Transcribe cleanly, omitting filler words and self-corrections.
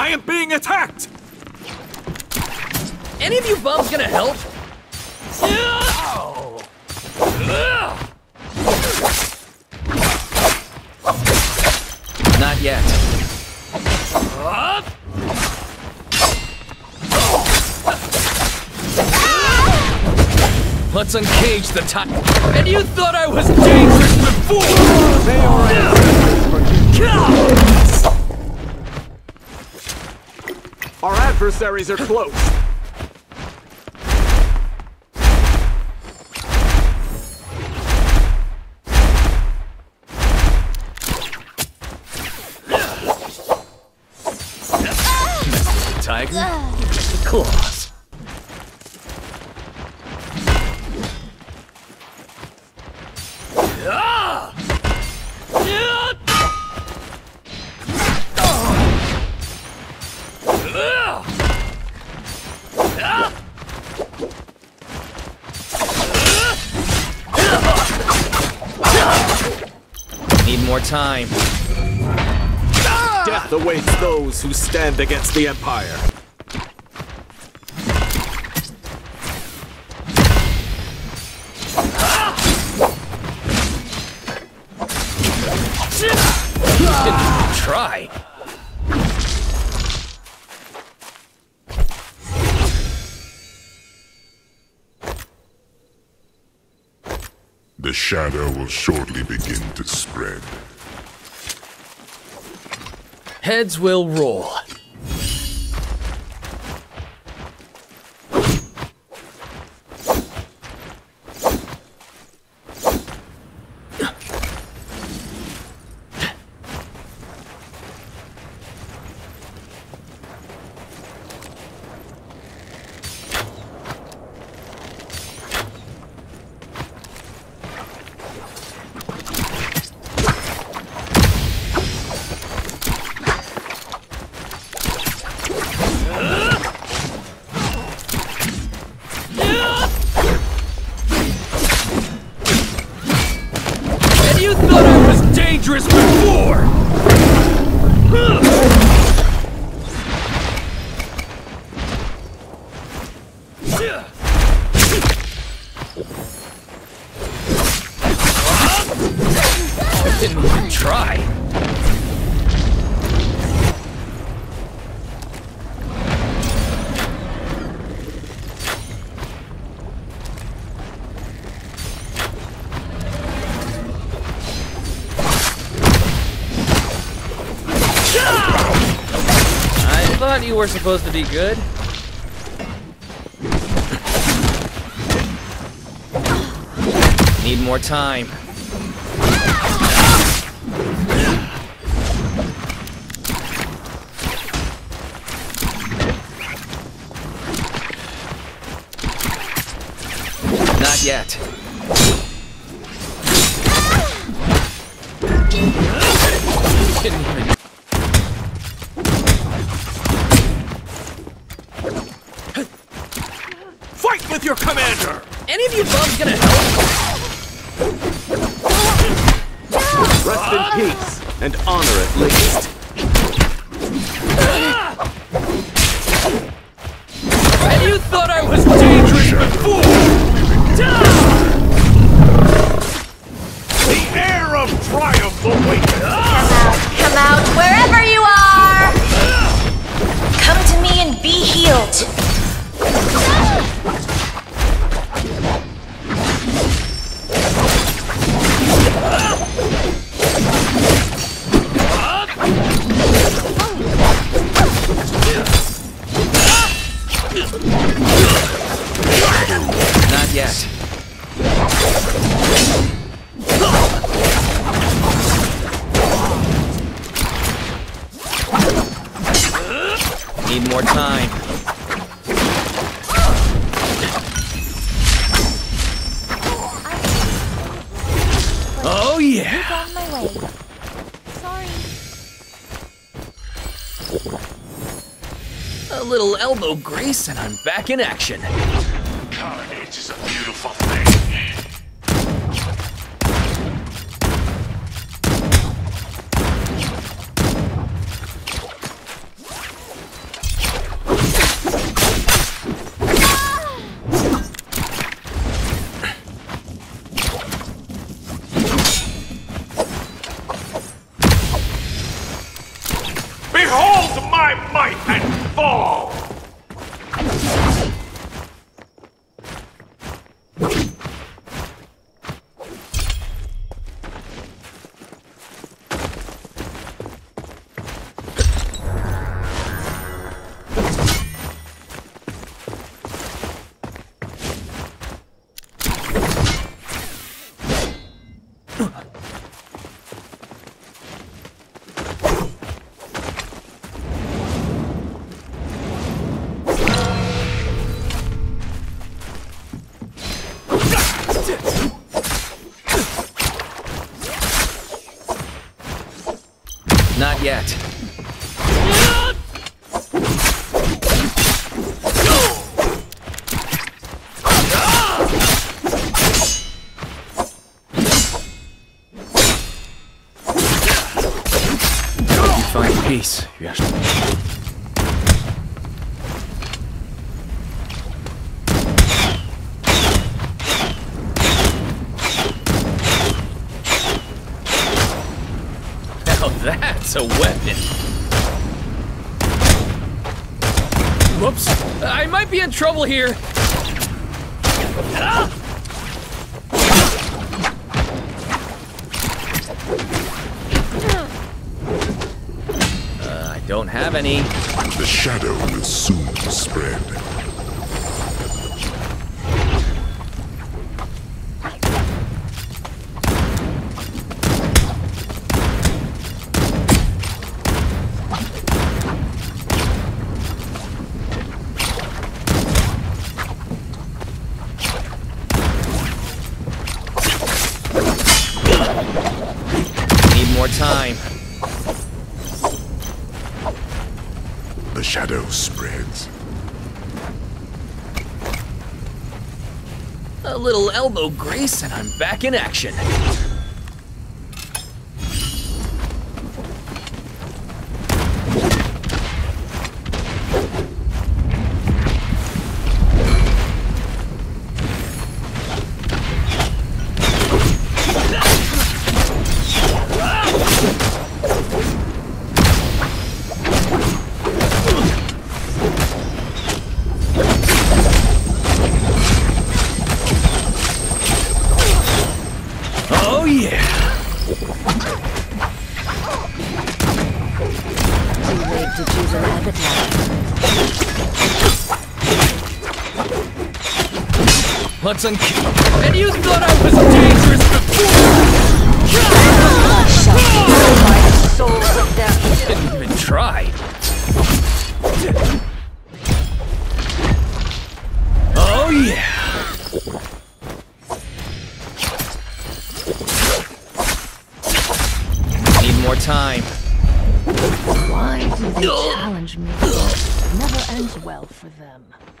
I am being attacked! Any of you bums gonna help? Not yet. Let's uncage the titan. And you thought I was dangerous before! They are our adversaries are close. Tiger, claws. Need more time. Death awaits those who stand against the Empire. Didn't try. The shadow will shortly begin to spread. Heads will roll. Before! I didn't even try. I thought you were supposed to be good. Need more time. Not yet. Didn't even with your commander! Any of you bums gonna help? Rest in peace, and honor at least. And you thought I was dangerous before! The air of triumph awaits! Come out wherever you are! Come to me and be healed! Not yet. Need more time. Oh yeah. You got my way. Sorry. A little elbow grease and I'm back in action. Carnage is a beautiful thing. Behold my might and fall! Not yet. Peace. Now that's a weapon. Whoops. I might be in trouble here. Ah! Don't have any. The shadow will soon spread. Need more time. The shadow spreads. A little elbow grease and I'm back in action. Let's unkill. And you thought I was dangerous before! Didn't even try. Oh yeah! Need more time. Why do they challenge me? Never ends well for them.